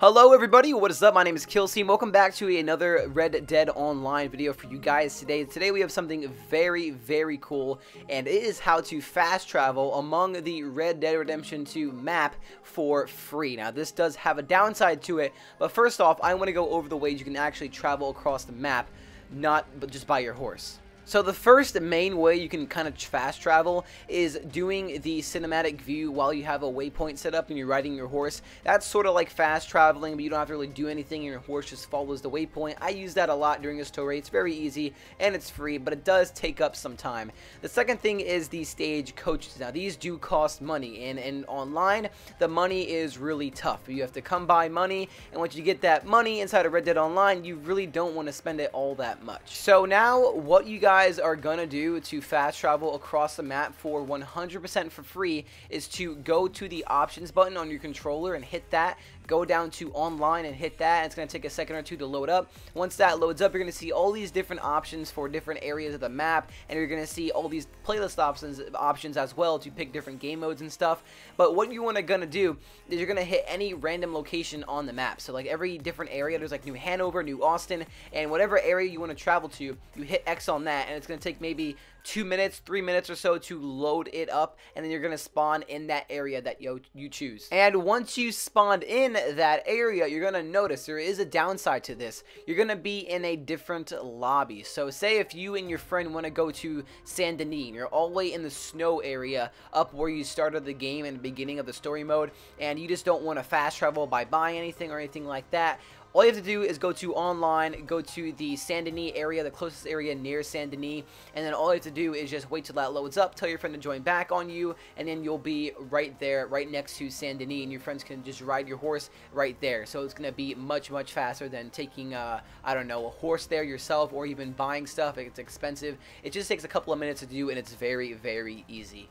Hello everybody, what is up? My name is Killsteam. Welcome back to another Red Dead Online video for you guys today. Today we have something very, very cool, and it is how to fast travel among the Red Dead Redemption 2 map for free. Now this does have a downside to it, but first off, I want to go over the ways you can actually travel across the map, but just by your horse. So the first main way you can kind of fast travel is doing the cinematic view while you have a waypoint set up and you're riding your horse. That's sort of like fast traveling, but you don't have to really do anything and your horse just follows the waypoint. I use that a lot during this tour. It's very easy and it's free, but it does take up some time. The second thing is the stage coaches. Now these do cost money, and online the money is really tough. You have to come by money, and once you get that money inside of Red Dead Online, you really don't want to spend it all that much. So now what you guys are gonna do to fast travel across the map for 100% for free is to go to the options button on your controller and hit that, go down to online and hit that, and it's gonna take a second or two to load up. Once that loads up, you're gonna see all these different options for different areas of the map, and you're gonna see all these playlist options as well to pick different game modes and stuff. But what you wanna gonna do is you're gonna hit any random location on the map. So like every different area, there's like New Hanover, New Austin, and whatever area you wanna travel to, you hit X on that, and it's going to take maybe 2 minutes, 3 minutes or so to load it up, and then you're going to spawn in that area that you choose. And once you spawned in that area, you're going to notice there is a downside to this. You're going to be in a different lobby. So say if you and your friend want to go to Saint-Denis, and you're all the way in the snow area up where you started the game in the beginning of the story mode, and you just don't want to fast travel by buying anything or anything like that, all you have to do is go to online, go to the Saint-Denis area, the closest area near Saint-Denis, and then all you have to do is just wait till that loads up, tell your friend to join back on you, and then you'll be right there, right next to Saint-Denis, and your friends can just ride your horse right there. So it's going to be much, much faster than taking, I don't know, a horse there yourself or even buying stuff. It's expensive. It just takes a couple of minutes to do, and it's very, very easy.